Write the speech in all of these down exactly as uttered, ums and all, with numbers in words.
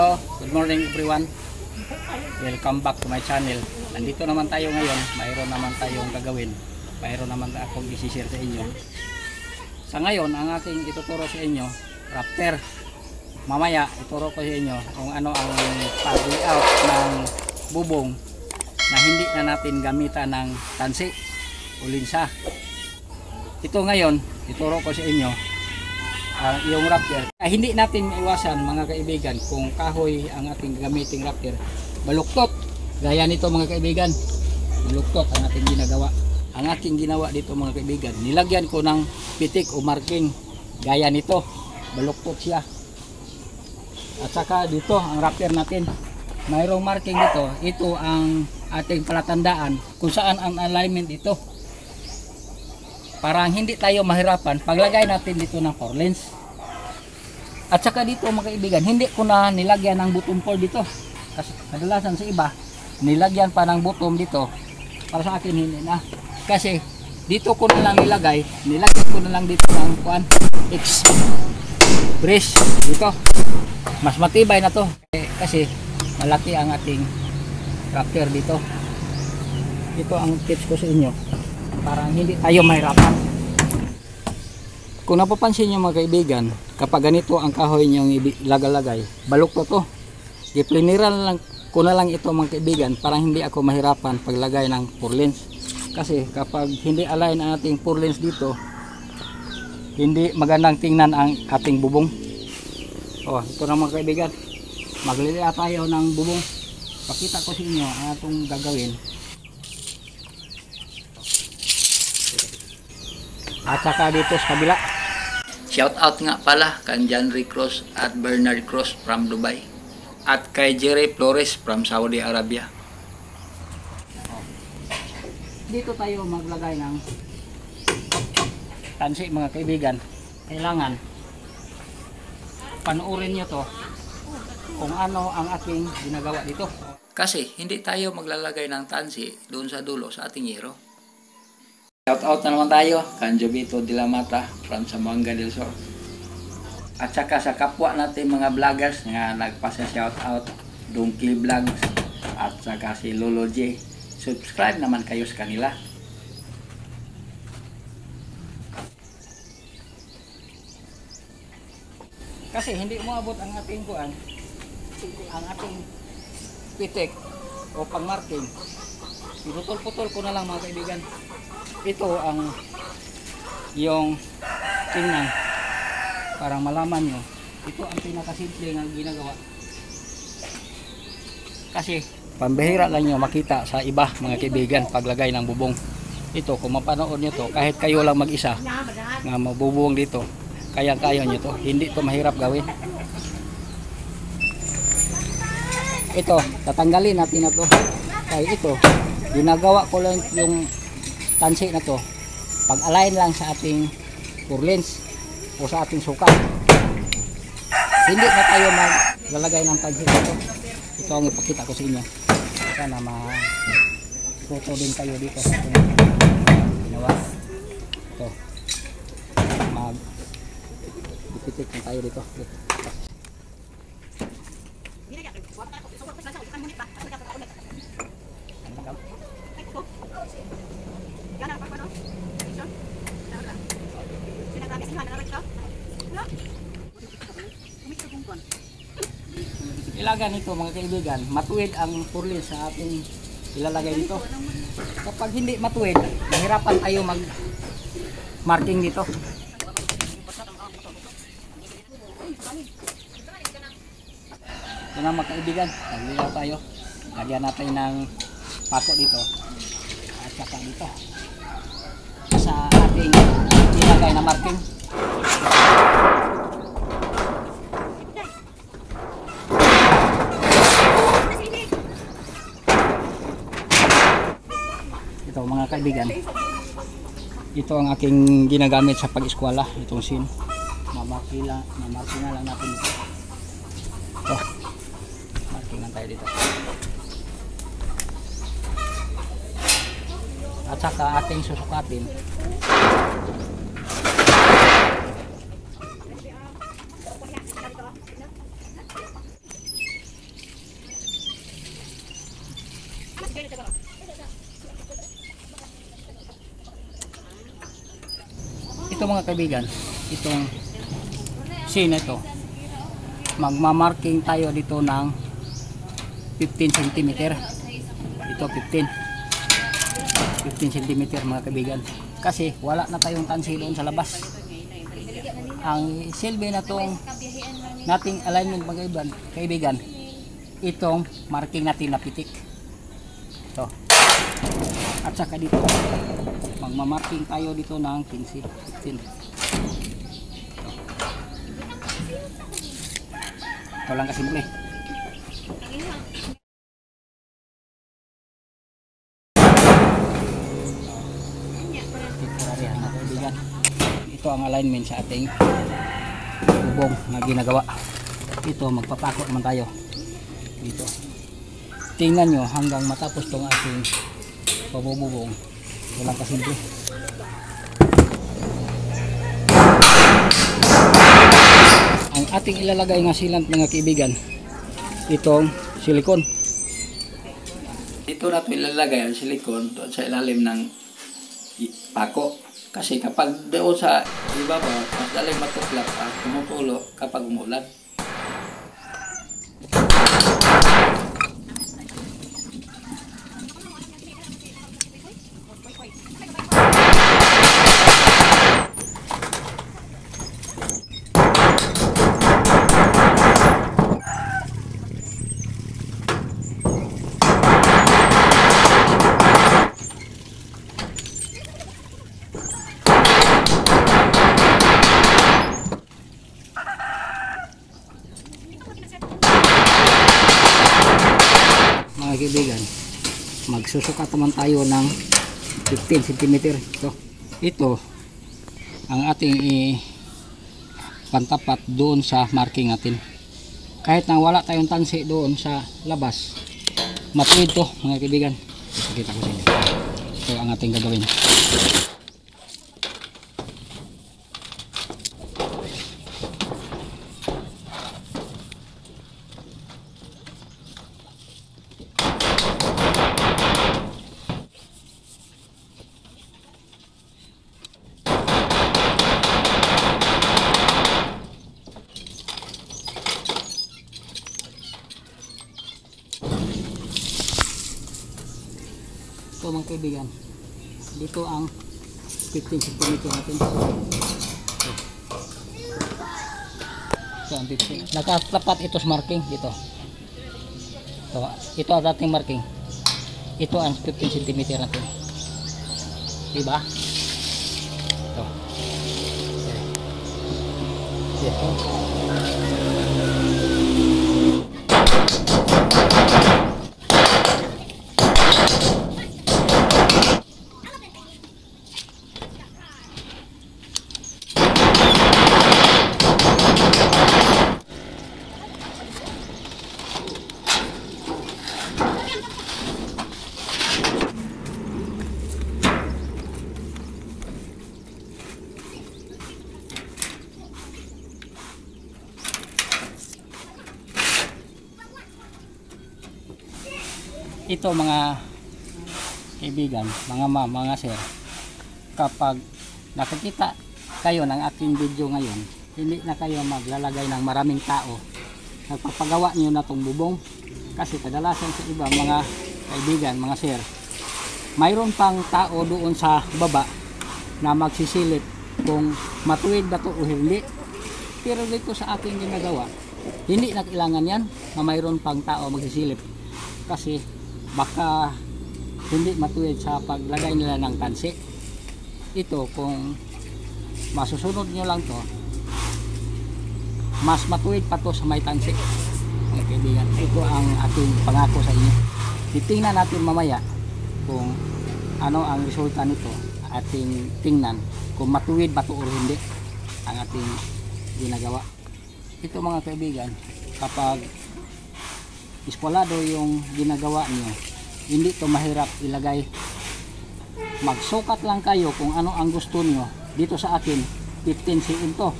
Hello, good morning everyone. Welcome back to my channel. Nandito naman tayo ngayon. Mayroon naman tayong gagawin. Mayroon naman akong isi-share sa inyo. Sa ngayon, ang aking ituturo sa inyo, Raptor. Mamaya, ituro ko sa inyo kung ano ang pag-layout ng bubong na hindi na natin gamitan ng tansi o linsa. Ito ngayon, ituro ko sa inyo. Uh, yung Raptor. Ah, hindi natin maiwasan mga kaibigan kung kahoy ang ating gamiting Raptor. Baluktot. Gaya nito mga kaibigan. Baluktot ang ating ginagawa. Ang aking ginawa dito mga kaibigan. Nilagyan ko ng pitik o marking. Gaya nito. Baluktot siya. At saka dito ang Raptor natin. Mayroong marking dito. Ito ang ating palatandaan kung saan ang alignment ito. Para hindi tayo mahirapan, paglagay natin dito ng four lens. At saka dito mga kaibigan, hindi ko na nilagyan ng button four dito. Kasi kadalasan sa iba, nilagyan pa ng button dito. Para sa akin hindi na. Kasi dito ko na lang nilagay, nilagyan ko na lang dito ng one X brace dito. Mas matibay na to. Kasi malaki ang ating Raptor dito. Ito ang tips ko sa inyo. Para hindi tayo mahirapan. Kung napapansin nyo mga kaibigan, kapag ganito ang kahoy nyo lagalagay, balok po to. Gipliniran lang ko na lang ito mga kaibigan para hindi ako mahirapan paglagay ng four lens. Kasi kapag hindi align ang ating four lens dito, hindi magandang tingnan ang ating bubong. Oh, ito na mga kaibigan. Maglilaya tayo ng bubong. Pakita ko sa inyo ang atong gagawin. At saka dito sa kabila. Shout out nga pala kay Janry Cross at Bernard Cross from Dubai. At kay Jerry Flores from Saudi Arabia. Dito tayo maglagay ng tansi mga kaibigan. Kailangan panuurin nyo to kung ano ang ating ginagawa dito. Kasi hindi tayo maglalagay ng tansi doon sa dulo sa ating yero. Shout out na naman tayo, Kanjobito de la Mata from Samanga del Sur. At saka sa kapwa natin mga vloggers na nagpasa shout out, Donkey Vlogs at saka si Lolo J. Subscribe naman kayo sa kanila. Kasi hindi umabot ang ating kuan, ang ating pitik o pang-marking. Pinutol-putol ko na lang mga kaibigan. Ito ang yung tingnan para malaman nyo. Ito ang pinakasimple ng ginagawa. Kasi pambihira lang nyo makita sa iba mga kaibigan paglagay ng bubong. Ito kung mapanood nyo to, kahit kayo lang mag-isa na mabubuong dito, kayang-kaya nyo to. Hindi to mahirap gawin. Ito, tatanggalin natin na to. Kaya ito, ginagawa ko lang yung tansi na to, pag-align lang sa ating four lens o sa ating sukat. Hindi na tayo maglalagay ng tansi dito. Ito ang ipakita ko sa inyo. Sana ma-tuto din kayo dito sa ating ginawa. Ito. Mag-ipitik na tayo dito. Ilagan ito mga kaibigan, matuwid ang purlin sa ating ilalagay dito. Kapag hindi matuwid, mahirapan tayo mag marking dito. Ito na mga kaibigan, naglilaw tayo. Lagyan natin ng pako dito at saka dito sa ating ilalagay na marking. Ito mga kaibigan, ito ang aking ginagamit sa pag-eskwela, itong sin. Mamakila, mamakina lang natin ito. Ito, markingan tayo dito. At saka ating susukatin. Ito mga kaibigan, itong scene ito, magmamarking tayo dito ng fifteen centimeters. Ito fifteen fifteen centimeters mga kaibigan, kasi wala na tayong tansi doon sa labas. Ang silbi na itong nating alignment mga kaibigan, kaibigan itong marking natin na pitik ito. At saka dito magmamarking tayo dito ng fifteen. Ito lang kasimple. Ito ang alignment sa ating bubong na ginagawa. Ito magpapako naman tayo dito. Tingnan nyo hanggang matapos tong ating pabububong. Ito lang kasimple. Ang ating ilalagay ng sealant mga kaibigan, itong silikon. Ito natin ilalagay ang silikon sa ilalim ng pako. Kasi kapag doon sa ibabaw, mas daling matuklap pa, tumutulo kapag umulan. Kaibigan, magsusukat naman tayo ng fifteen centimeters. Ito, ito ang ating eh, pantapat doon sa marking natin. Kahit na wala tayong tansi doon sa labas, matuwid to mga kaibigan. Pakita ko sa inyo. Ito ang ating gagawin. Ito mga kaibigan, dito ang fifteen centimeters natin. Nakatapat ito sa marking dito. Ito, ito ang dating marking. Ito ang fifteen centimeters natin. Diba? Ito. Ito. Ito mga kaibigan, mga ma'am, mga sir, kapag nakikita kayo ng aking video ngayon, hindi na kayo maglalagay ng maraming tao. Nagpapagawa niyo na itong bubong, kasi kadalasan sa iba mga kaibigan, mga sir, mayroon pang tao doon sa baba na magsisilip kung matuwid na ito o hindi. Pero dito sa ating ginagawa, hindi na kailangan yan na mayroon pang tao magsisilip, kasi baka hindi matuwid sa paglagay nila ng tansi. Ito, kung masusunod nyo lang to, mas matuwid pa to sa may tansi. Okay, ito ang ating pangako sa inyo. Titingnan natin mamaya kung ano ang resulta nito. Ating tingnan kung matuwid ba to o hindi ang ating ginagawa. Ito mga kaibigan, kapag ispolado yung ginagawa niyo, hindi to mahirap ilagay. Magsukat lang kayo kung ano ang gusto niyo. Dito sa akin fifteen centimeters to.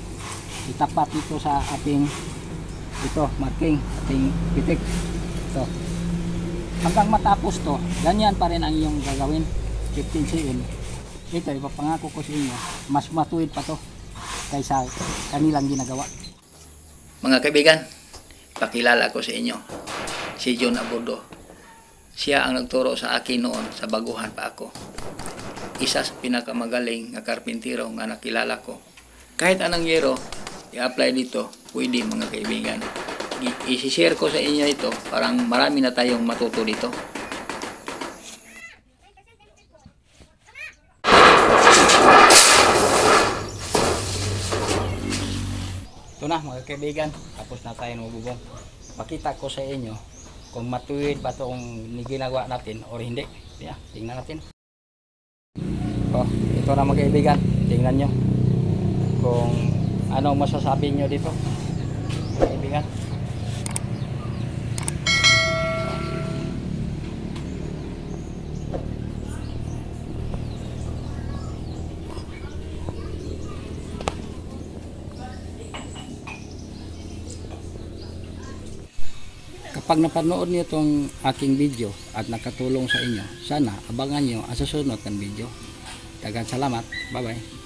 Itapat dito sa ating ito marking, ating pitik. Ito. Hanggang matapos to, ganyan pa rin ang iyong gagawin, fifteen centimeters. Ito, ipapangako ko sa inyo, mas matuwid pa to kaysa kanilang ginagawa. Mga kaibigan, pakilala ko sa inyo, si John Abodo. Siya ang nagturo sa akin noon sa baguhan pa ako. Isa sa pinakamagaling na karpintero nga nakilala ko. Kahit anong yero, i-apply dito, pwede mga kaibigan. I-share ko sa inyo ito, parang marami na tayong matuto dito. Ito na mga kaibigan, tapos na tayo magbubong. Pakita ko sa inyo kung matuwid ba itong ginagawa natin o hindi. Yeah, tingnan natin. Oh, ito na mga kaibigan, tingnan nyo kung ano masasabi nyo dito mga kaibigan. Kapag napanood niyo itong aking video at nakatulong sa inyo, sana abangan nyo ang susunod ng video. Daghang salamat. Bye-bye.